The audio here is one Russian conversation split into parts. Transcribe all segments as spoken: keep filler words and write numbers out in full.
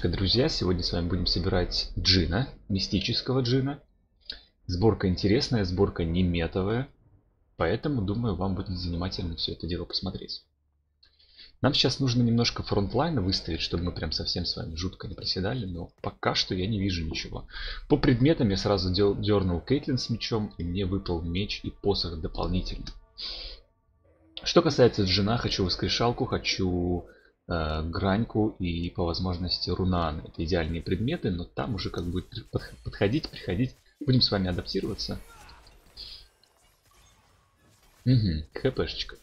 Приветики, друзья! Сегодня с вами будем собирать джина, мистического джина. Сборка интересная, сборка не метовая, поэтому, думаю, вам будет занимательно все это дело посмотреть. Нам сейчас нужно немножко фронтлайна выставить, чтобы мы прям совсем с вами жутко не проседали, но пока что я не вижу ничего. По предметам я сразу дернул Кейтлин с мечом, и мне выпал меч и посох дополнительно. Что касается джина, хочу воскрешалку, хочу э, граньку и по возможности рунан. Это идеальные предметы, но там уже как будет подходить, приходить. Будем с вами адаптироваться. Угу, хпшечка.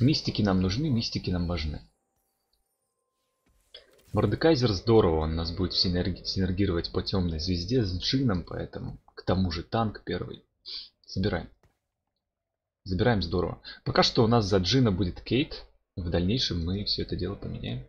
Мистики нам нужны, мистики нам важны. Мордекайзер здорово, он нас будет синерги- синергировать по темной звезде с джином, поэтому к тому же танк первый. Собираем. Забираем здорово. Пока что у нас за джина будет Кейт. В дальнейшем мы все это дело поменяем.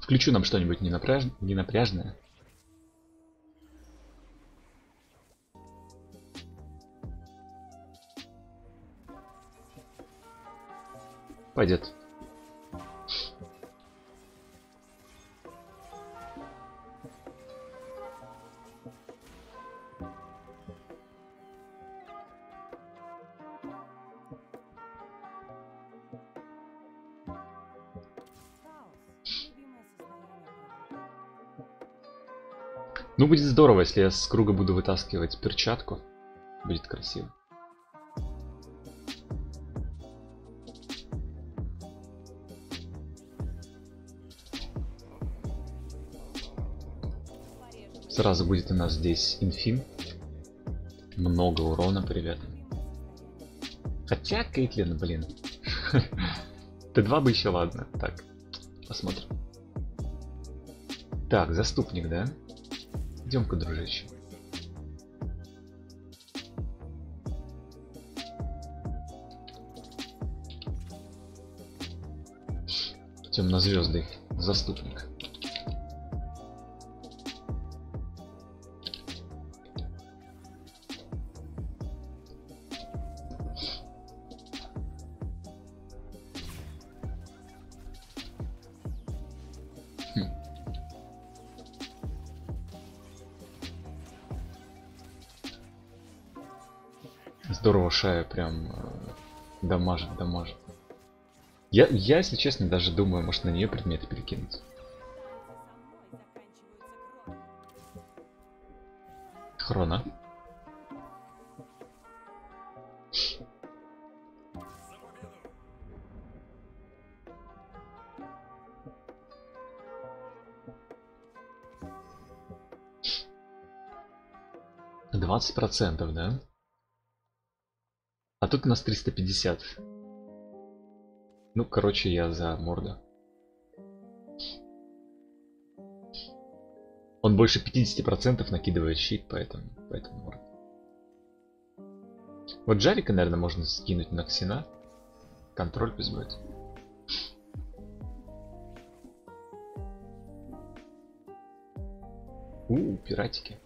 Включу нам что-нибудь ненапряж... ненапряжное. Пойдет. Ну, будет здорово, если я с круга буду вытаскивать перчатку. Будет красиво. Сразу будет у нас здесь инфим. Много урона, ребята. Хотя Кейтлин, блин. тэ два бы еще, ладно. Так, посмотрим. Так, заступник, да? Идем-ка, дружище. Темная звезда, заступник. Здорово, шая прям дамажит, дамажит. Я, я, если честно, даже думаю, может, на нее предметы перекинуть. Хрона. двадцать процентов, да? А тут у нас триста пятьдесят. Ну, короче, я за морда. Он больше пятидесяти процентов накидывает щит, поэтому, поэтому морда. Вот Джарика, наверное, можно скинуть на Ксена. Контроль пусть будет. У, пиратики.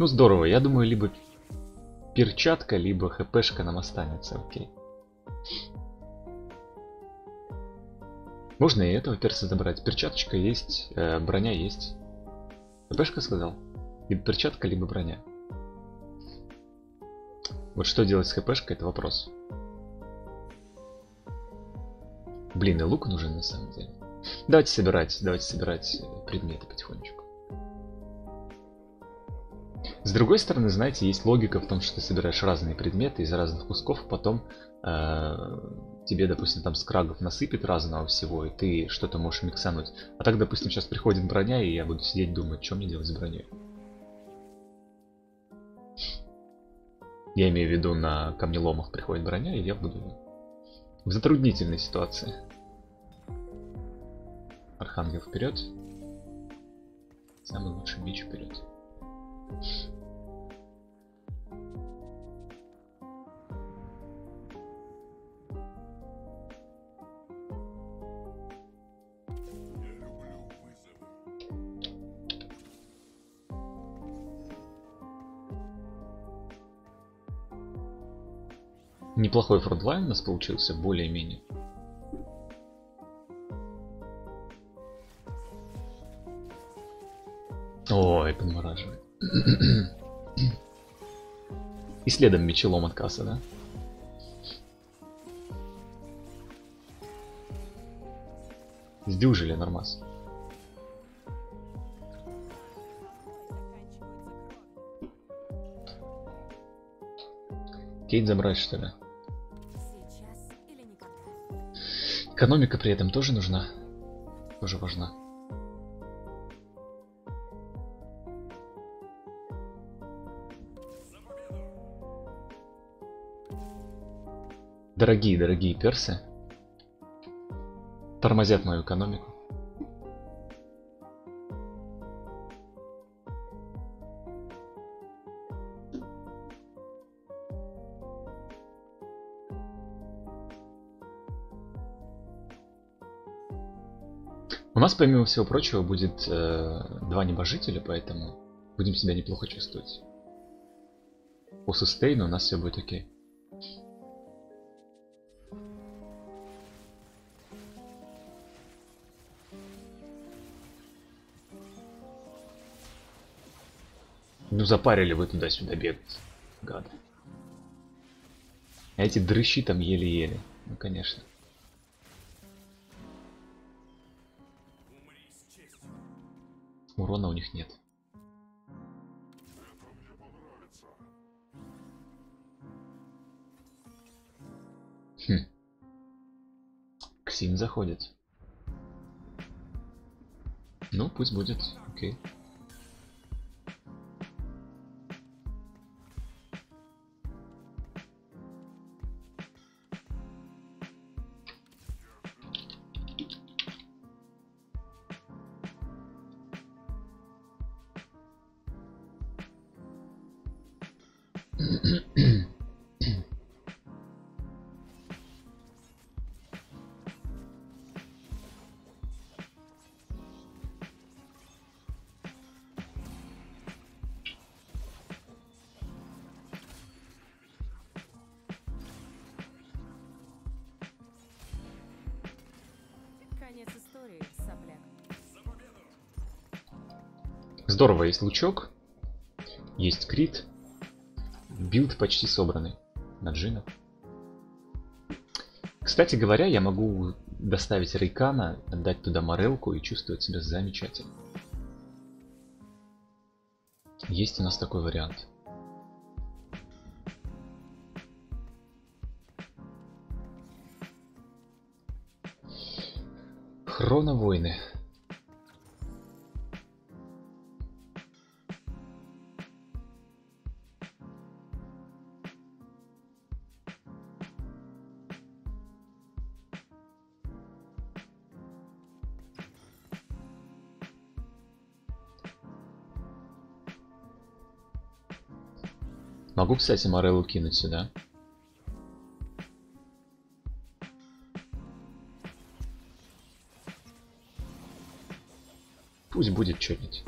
Ну, здорово. Я думаю, либо перчатка, либо хпшка нам останется. Окей. Можно и этого перса забрать. Перчаточка есть, э, броня есть. Хпшка сказал? Либо перчатка, либо броня. Вот что делать с хпшкой, это вопрос. Блин, и лук нужен на самом деле. Давайте собирать, давайте собирать предметы потихонечку. С другой стороны, знаете, есть логика в том, что ты собираешь разные предметы из разных кусков, потом э, тебе, допустим, там скрагов насыпет разного всего, и ты что-то можешь миксануть. А так, допустим, сейчас приходит броня, и я буду сидеть думать, что мне делать с броней. Я имею в виду, на камнеломах приходит броня, и я буду в затруднительной ситуации. Архангел вперед. Самый лучший меч вперед. Неплохой фронтлайн у нас получился, более-менее. Ой, подмораживает. И следом мечелом от кассы, да? Сдюжили, нормас. Кейт забрать, что ли? Экономика при этом тоже нужна, тоже важна. Дорогие, дорогие персы тормозят мою экономику. У нас, помимо всего прочего, будет э, два небожителя, поэтому будем себя неплохо чувствовать. По сустейну у нас все будет окей. Ну запарили вы туда-сюда бегать, гады. А эти дрыщи там еле-еле, ну конечно. Урона у них нет. Хм. Ксин заходит. Ну, пусть будет. Окей. Здорово, есть лучок, есть крит, билд почти собранный на Джина. Кстати говоря, я могу доставить Рейкана, отдать туда Морелку и чувствовать себя замечательно. Есть у нас такой вариант. Хроновойны. Могу, кстати, Мореллу кинуть сюда. Пусть будет что-нибудь.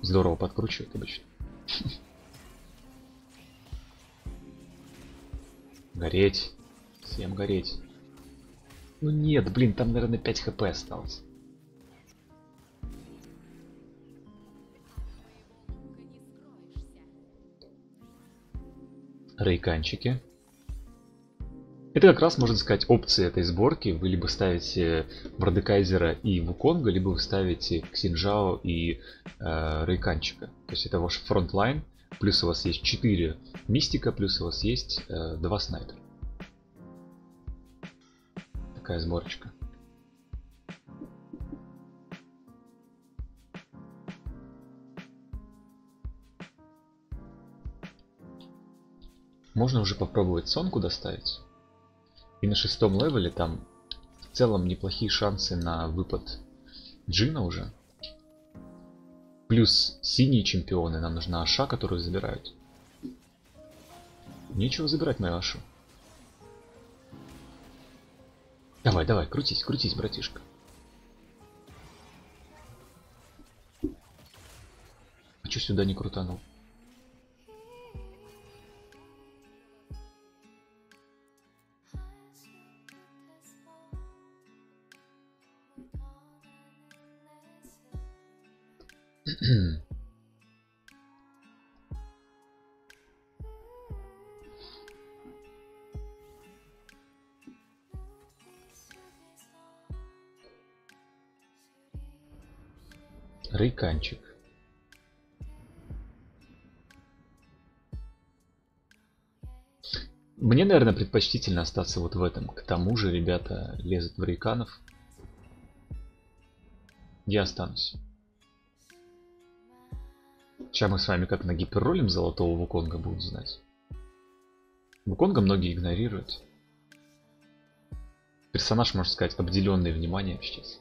Здорово подкручивает обычно. Гореть. Всем гореть. Ну нет, блин, там, наверное, пять хп осталось. Рейканчики. Это как раз, можно сказать, опции этой сборки. Вы либо ставите Брадекайзера и Вуконга, либо вы ставите Ксинжао и э, Рейканчика. То есть это ваш фронтлайн. Плюс у вас есть четыре Мистика, плюс у вас есть э, два Снайпера. Такая сборочка. Можно уже попробовать Сонку доставить. И на шестом левеле там в целом неплохие шансы на выпад Джина уже. Плюс синие чемпионы. Нам нужна Аша, которую забирают. Нечего забирать мою Ашу. Давай, давай, крутись, крутись, братишка. А чё сюда не крутанул? Рейканчик. Мне, наверное, предпочтительно остаться вот в этом. К тому же ребята лезут в рейканов. Я останусь. Сейчас мы с вами как на гиперролем золотого Вуконга будем знать. Вуконга многие игнорируют. Персонаж, можно сказать, обделенный вниманием сейчас.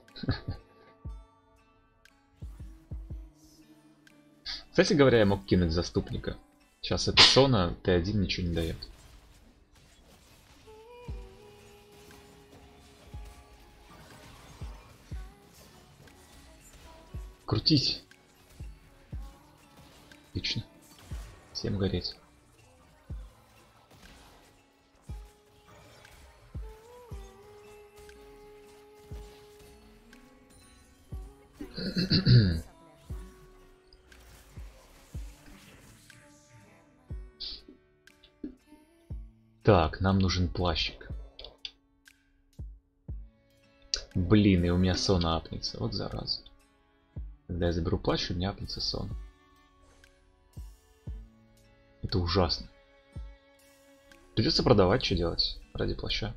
Кстати говоря, я мог кинуть заступника. Сейчас эта Сона тэ один ничего не дает. Крутись. Отлично. Всем гореть. Так, нам нужен плащик. Блин, и у меня сон апнется. Вот зараза. Когда я заберу плащ, у меня апнется сон. Это ужасно. Придется продавать, что делать ради плаща.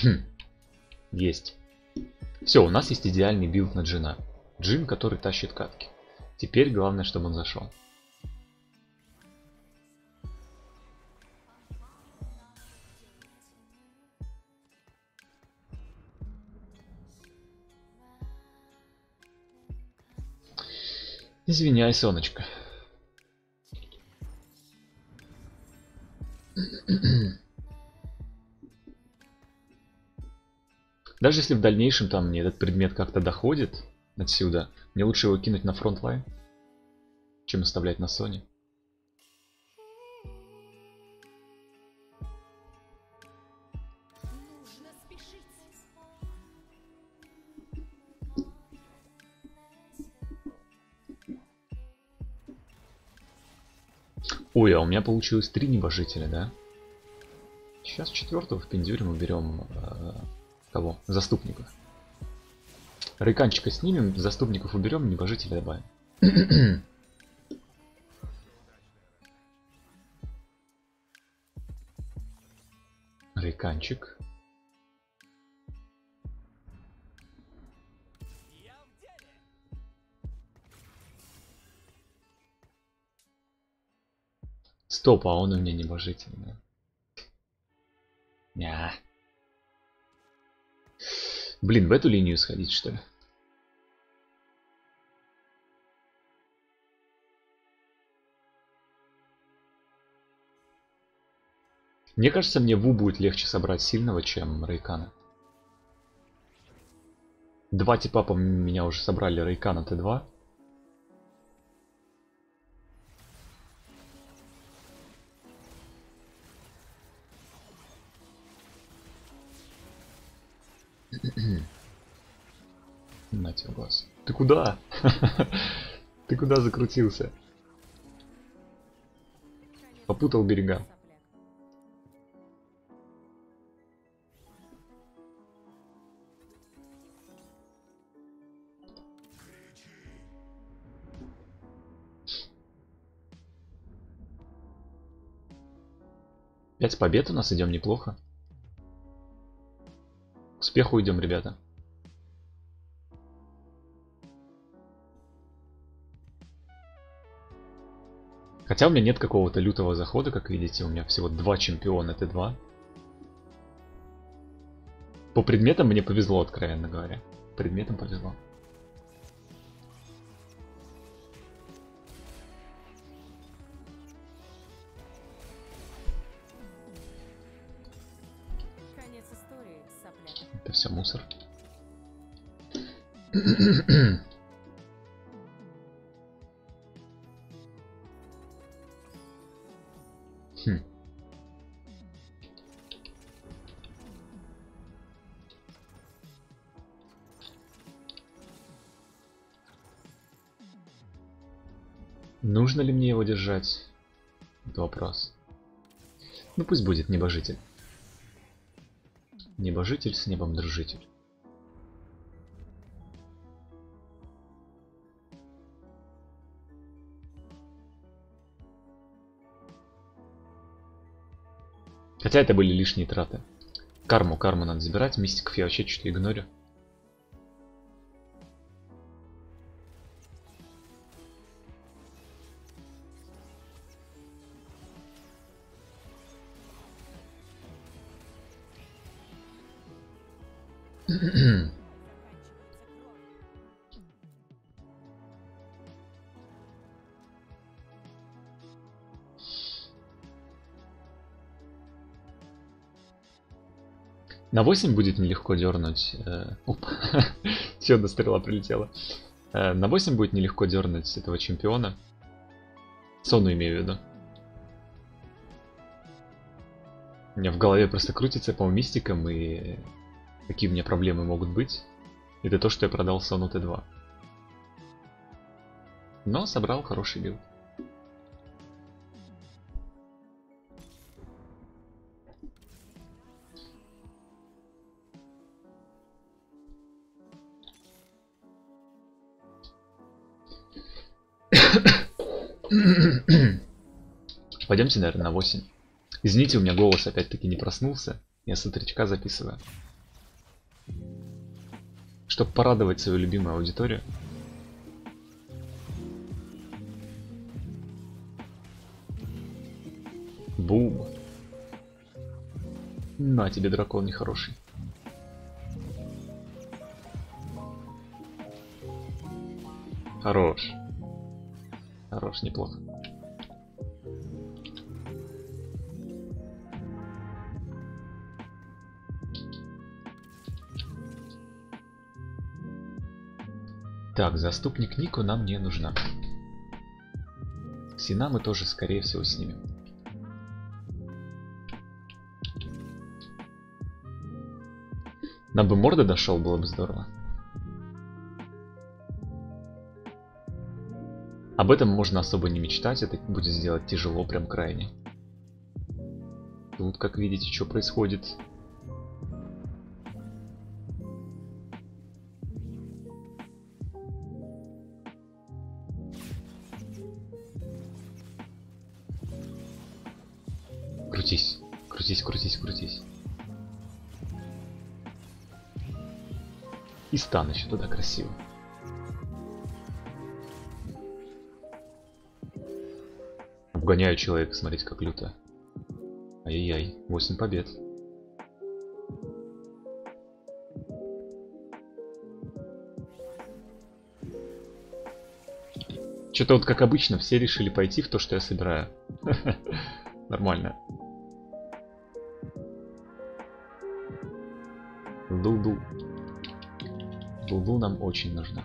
Хм. Есть. Все, у нас есть идеальный билд на Джина. Джин, который тащит катки. Теперь главное, чтобы он зашел. Извиняй, Соночка. Даже если в дальнейшем там мне этот предмет как-то доходит отсюда, мне лучше его кинуть на фронтлайн, чем оставлять на Соне. Ой, а у меня получилось три небожителя, да? Сейчас четвертого в пиндюре мы берем э, кого? Заступника. Рейканчика снимем, заступников уберем, небожителя добавим. Рейканчик. Стоп, а он у меня небожитель. Да? Блин, в эту линию сходить, что ли? Мне кажется, мне Ву будет легче собрать сильного, чем Рейкана. Два типа по меня уже собрали, Рейкана тэ два. На тебе глаз. Ты куда? Ты куда закрутился? Попутал берега. Пять побед у нас, идем неплохо. К успеху идем, ребята. Хотя у меня нет какого-то лютого захода, как видите, у меня всего два чемпиона тэ два. По предметам мне повезло, откровенно говоря. Предметам повезло. Это все мусор. Хм. Нужно ли мне его держать? Это вопрос. Ну пусть будет небожитель. Небожитель с небом дружитель. Хотя это были лишние траты. Карму, карму надо забирать. Мистиков я вообще что-то игнорю. На восемь будет нелегко дернуть. Все, до стрела прилетела. На восемь будет нелегко дернуть этого чемпиона. Сону имею в виду. У меня в голове просто крутится по мистикам и какие у меня проблемы могут быть. Это то, что я продал Сону тэ два. Но собрал хороший билд. Пойдемте, наверное, на восемь. Извините, у меня голос опять-таки не проснулся. Я с утречка записываю. Чтобы порадовать свою любимую аудиторию. Бум. На тебе, дракон нехороший. Хорош. Хорош, неплохо. Так, заступник Нику нам не нужна. Ксена мы тоже, скорее всего, снимем. Нам бы морда дошел, было бы здорово. Об этом можно особо не мечтать, это будет сделать тяжело, прям крайне. Тут, как видите, что происходит. Крутись, крутись, крутись, крутись. И стан еще туда красиво. Обгоняю человека, смотрите, как люто. Ай-яй-яй, восемь побед. Что-то вот как обычно, все решили пойти в то, что я собираю. Нормально. Луду. Луду нам очень нужна.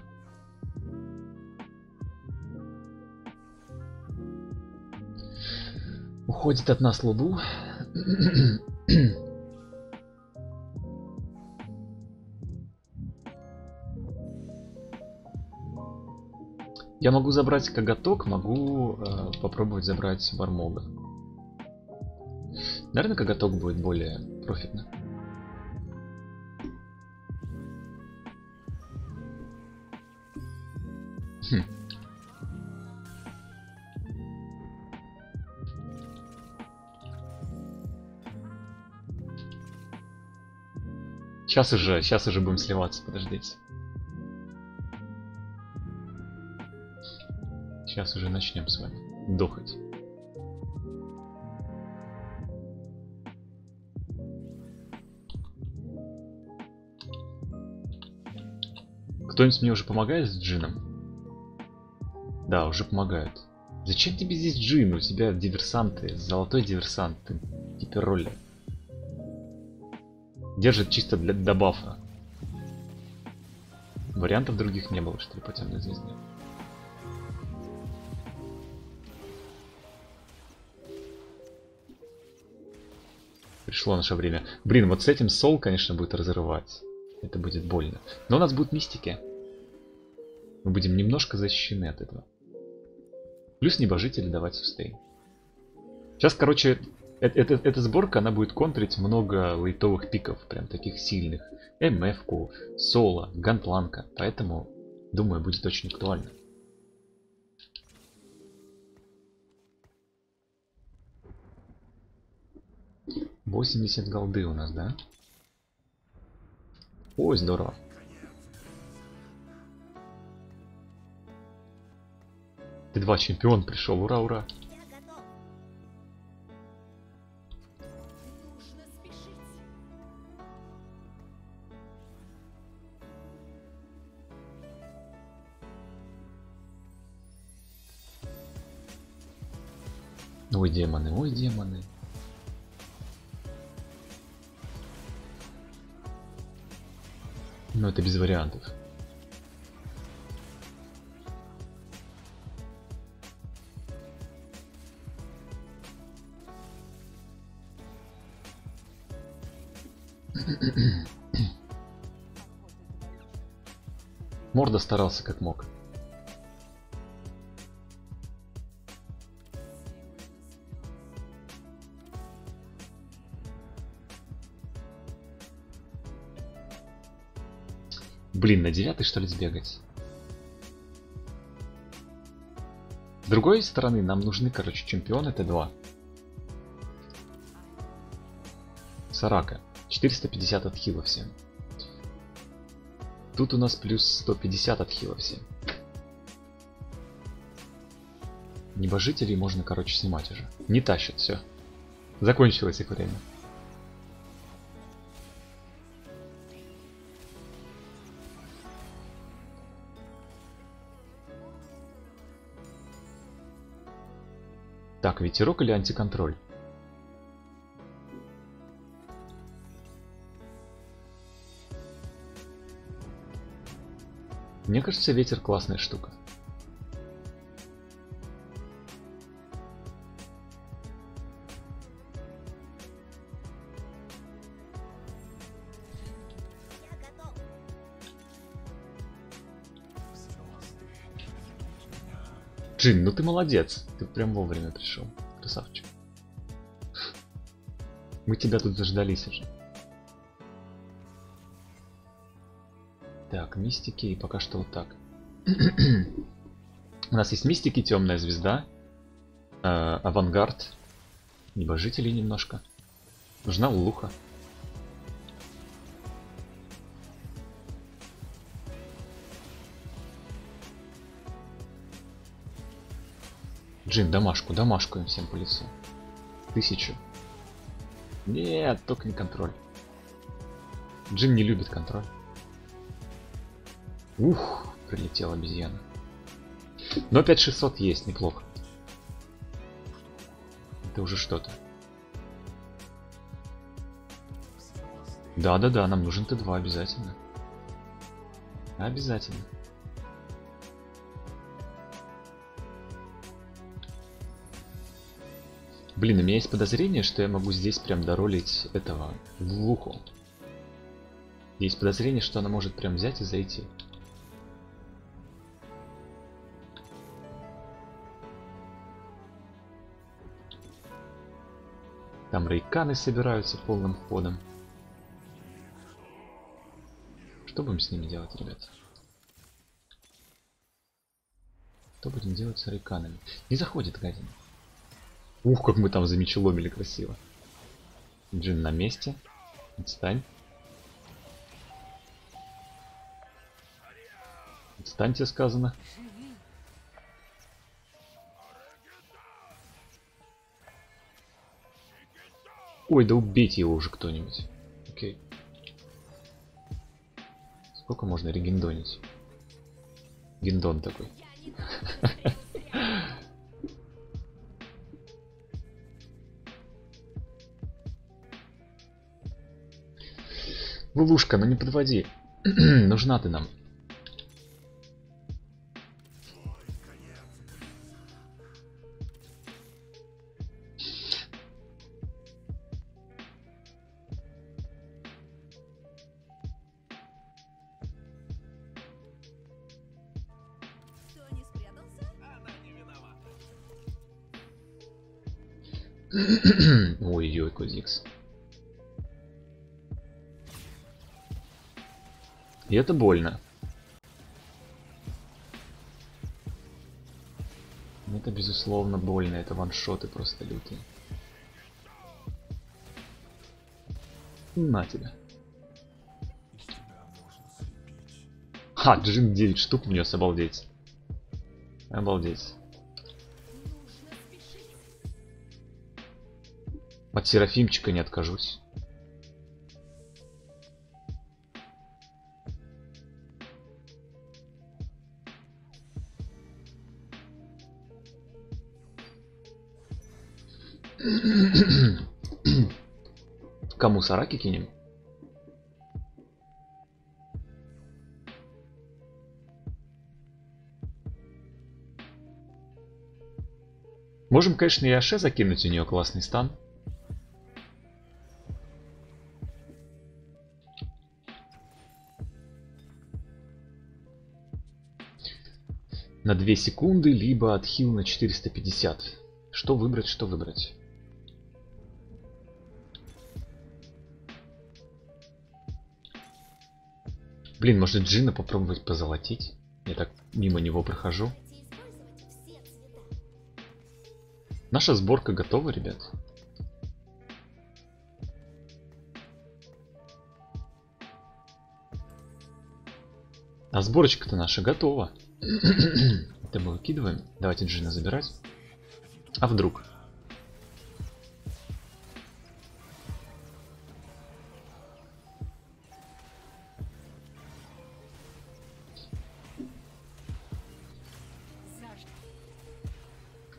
Уходит от нас Луду. Я могу забрать коготок, могу э, попробовать забрать вармога. Наверное, коготок будет более профитно. Хм. Сейчас уже, сейчас уже будем сливаться, подождите. Сейчас уже начнем с вами дохать. Кто-нибудь мне уже помогает с Джином? Да, уже помогают. Зачем тебе здесь Джин? У тебя диверсанты, золотой диверсант, ты теперь роли. Держит чисто для добафа. Вариантов других не было, что ли, по темной звезде. Пришло наше время. Блин, вот с этим Сол, конечно, будет разрывать. Это будет больно. Но у нас будут мистики. Мы будем немножко защищены от этого. Плюс небожители давать сустей. Сейчас, короче, эта, эта, эта сборка, она будет контрить много лейтовых пиков. Прям таких сильных. МФ-ку, Соло, Ганпланка. Поэтому, думаю, будет очень актуально. восемьдесят голды у нас, да? Ой, здорово. Т два чемпион пришел, ура, ура. Ой, демоны, ой, демоны. Но это без вариантов. Морда старался как мог. Блин, на девятый, что ли, сбегать? С другой стороны, нам нужны, короче, чемпионы Т два. Сарака. четыреста пятьдесят от хила всем. Тут у нас плюс сто пятьдесят от хила всем. Небожителей можно, короче, снимать уже. Не тащат, все. Закончилось их время. Так, ветерок или антиконтроль? Мне кажется, ветер классная штука. Джин, ну ты молодец, ты прям вовремя пришел, красавчик. Мы тебя тут заждались уже. Так, мистики и пока что вот так. У нас есть мистики, темная звезда, э, авангард, небожителей немножко. Нужна улуха. Джин, домашку, домашку им всем по лицу. Тысячу. Нет, только не контроль. Джин не любит контроль. Ух, прилетела обезьяна. Но пять шестьсот есть, неплохо. Это уже что-то. Да-да-да, нам нужен Т два обязательно. Обязательно. Блин, у меня есть подозрение, что я могу здесь прям доролить этого Вукон. Есть подозрение, что она может прям взять и зайти. Там рейканы собираются полным ходом. Что будем с ними делать, ребят? Что будем делать с рейканами? Не заходит, гадина. Ух, как мы там замечеломили красиво. Джин на месте. Отстань. Отстань, тебе сказано. Ой, да убейте его уже кто-нибудь. Окей. Сколько можно регендонить? Гиндон такой. Лулушка, ну не подводи. Нужна ты нам. Ой-ой, Зигс. И это больно. Это безусловно больно. Это ваншоты просто лютые. На тебя. Ха, Джин девять штук внес, обалдеть. Обалдеть. От Серафимчика не откажусь. Кому Сараки кинем? Можем, конечно, и Аше закинуть, у нее классный стан. На две секунды, либо отхил на четыреста пятьдесят. Что выбрать, что выбрать? Блин, может Джина попробовать позолотить? Я так мимо него прохожу. Наша сборка готова, ребят. А сборочка-то наша готова. Это мы выкидываем. Давайте Джина забирать. А вдруг?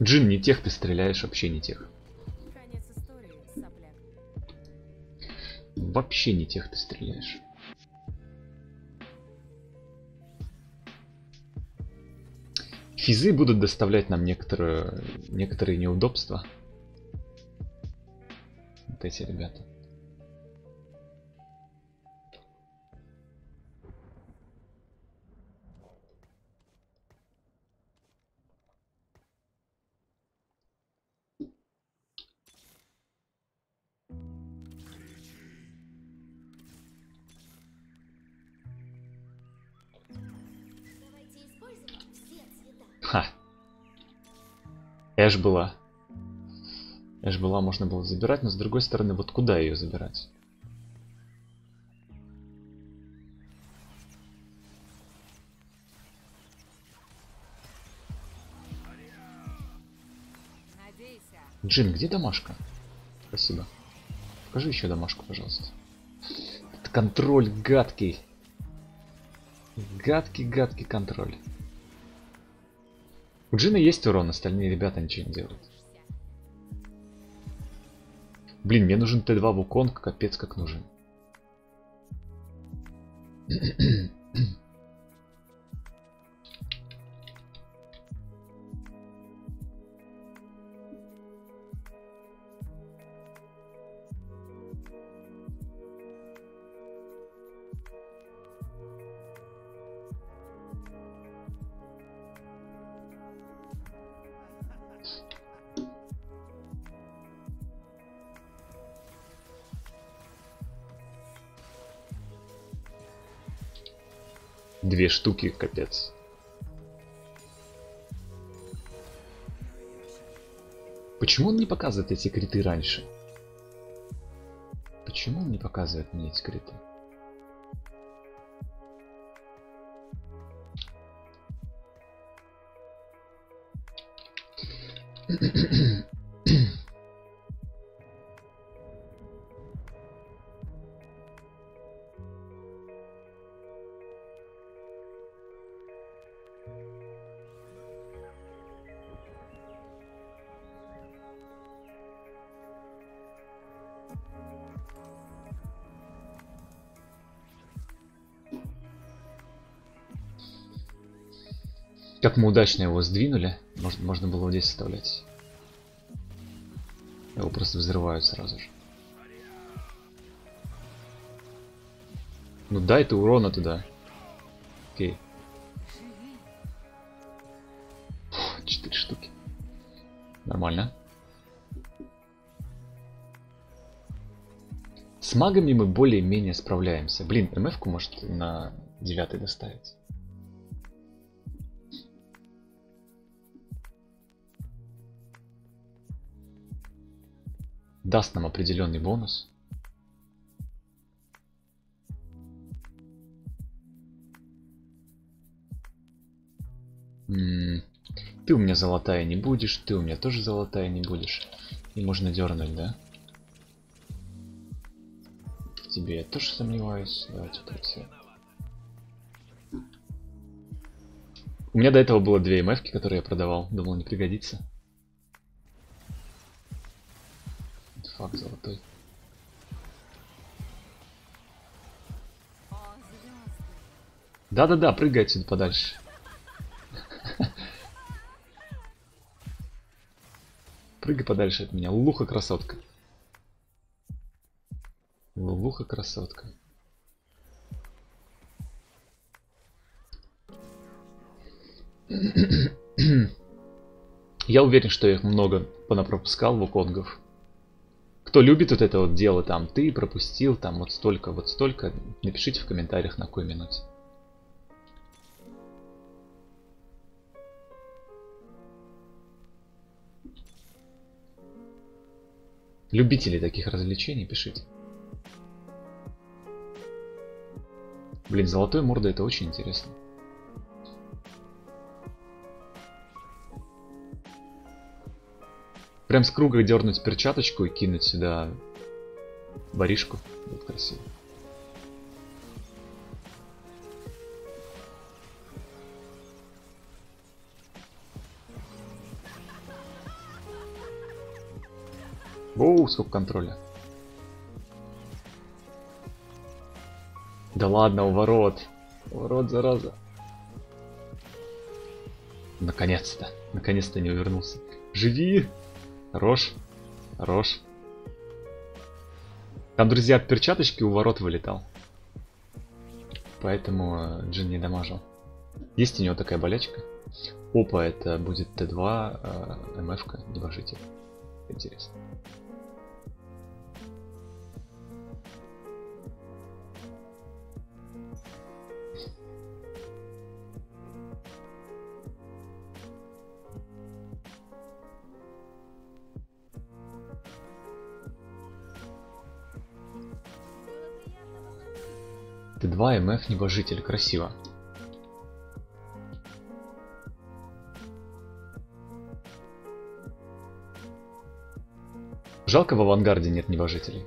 Джин, не тех ты стреляешь, вообще не тех. Вообще не тех ты стреляешь. Физы будут доставлять нам некоторые, некоторые неудобства. Вот эти ребята. Эш была. Эш была, можно было забирать, но с другой стороны, вот куда ее забирать? Джин, где домашка? Спасибо. Покажи еще домашку, пожалуйста. Этот контроль гадкий. Гадкий-гадкий контроль. У Джина есть урон, остальные ребята ничего не делают. Блин, мне нужен тэ два Вукон, капец как нужен. Две штуки, капец. Почему он не показывает эти криты раньше? Почему он не показывает мне эти криты? Как мы удачно его сдвинули. Может, можно было здесь оставлять. Его просто взрывают сразу же. Ну дай ты урона туда. Окей. Фух, четыре штуки. Нормально. С магами мы более-менее справляемся. Блин, МФ-ку может на девятый доставить. Даст нам определенный бонус. М-м, ты у меня золотая не будешь, ты у меня тоже золотая не будешь. И можно дернуть, да? Тебе я тоже сомневаюсь. Давайте так все. У меня до этого было две МФ-ки, которые я продавал. Думал, не пригодится. Фак золотой. Да-да-да, прыгай отсюда подальше. Прыгай подальше от меня, лулуха красотка. Лулуха красотка. Я уверен, что я их много понапропускал вуконгов. Кто любит вот это вот дело, там ты пропустил, там вот столько, вот столько, напишите в комментариях, на какой минуте. Любители таких развлечений, пишите. Блин, золотой морда, это очень интересно. Прям с круга дернуть перчаточку и кинуть сюда воришку. Вот красиво. Воу, сколько контроля. Да ладно, уворот. Уворот, зараза. Наконец-то. Наконец-то не увернулся. Живи! Хорош. Хорош. Там, друзья, от перчаточки у ворот вылетал. Поэтому Джин не дамажил. Есть у него такая болячка. Опа, это будет Т два, э, МФ-ка, небожитель. Интересно. Т два, МФ, небожитель. Красиво. Жалко, в авангарде нет небожителей.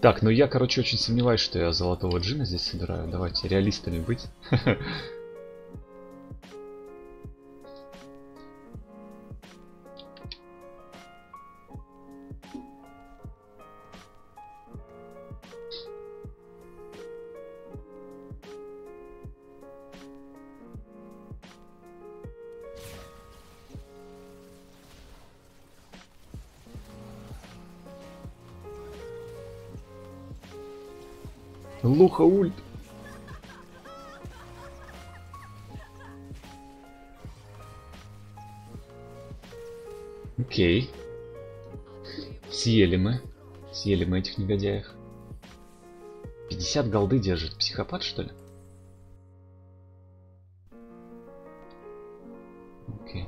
Так, ну я, короче, очень сомневаюсь, что я золотого джина здесь собираю. Давайте реалистами быть. Луха ульт. Окей. Съели мы. Съели мы этих негодяев. пятьдесят голды держит. Психопат, что ли? Окей.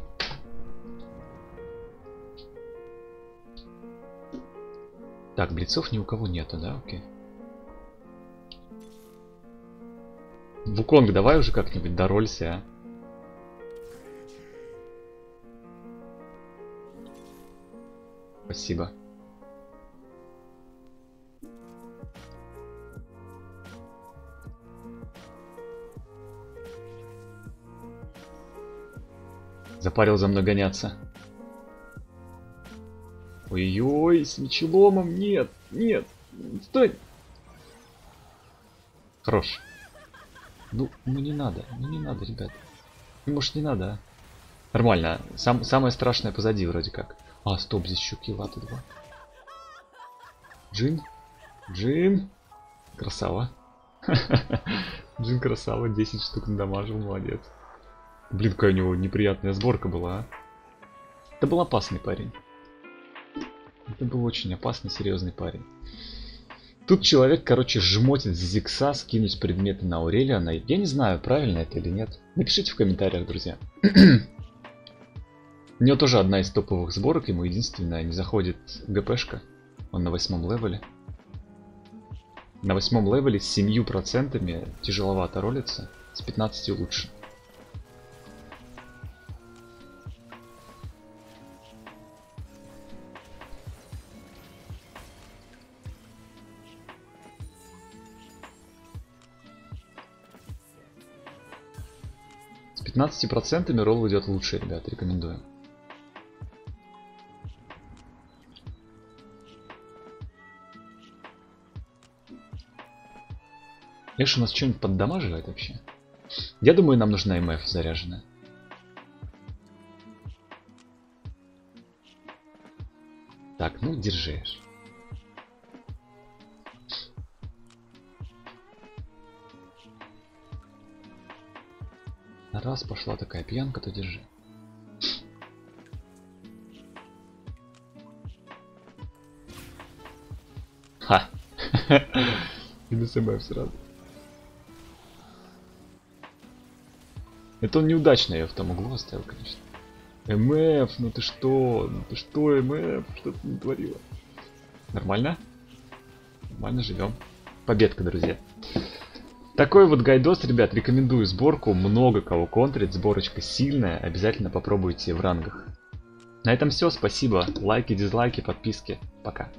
Так, блицов ни у кого нету, да? Окей. Вуконг, давай уже как-нибудь доролься, а? Спасибо. Запарил за мной гоняться. Ой-ой, с мечеломом, нет, нет, стой. Хорош. Ну, ну не надо, ну не надо, ребят. Может, не надо, а? Нормально, сам, самое страшное позади вроде как. А, стоп, здесь еще килаты два. Джин? Джин? Красава. Джин красава, десять штук надамажил, молодец. Блин, какая у него неприятная сборка была, а? Это был опасный парень. Это был очень опасный, серьезный парень. Тут человек, короче, жмотит с Зигса, скинуть предметы на Аурелиона. Я не знаю, правильно это или нет. Напишите в комментариях, друзья. У него тоже одна из топовых сборок, ему единственное, не заходит ГПшка. Он на восьмом левеле. На восьмом левеле с семью процентами тяжеловато ролится, с пятнадцатью лучше. пятнадцати процентами ролл идет лучше, ребят, рекомендую. Леш у нас что-нибудь поддамаживает вообще? Я думаю, нам нужна эм эф заряженная. Так, ну держи. Раз пошла такая пьянка, то держи. Ха! И на СМФ сразу. Это он неудачно ее в том углу оставил, конечно. МФ, ну ты что? Ну ты что, МФ? Что ты натворила? Нормально? Нормально живем. Победка, друзья. Такой вот гайдос, ребят, рекомендую сборку, много кого контрит, сборочка сильная, обязательно попробуйте в рангах. На этом все, спасибо, лайки, дизлайки, подписки, пока.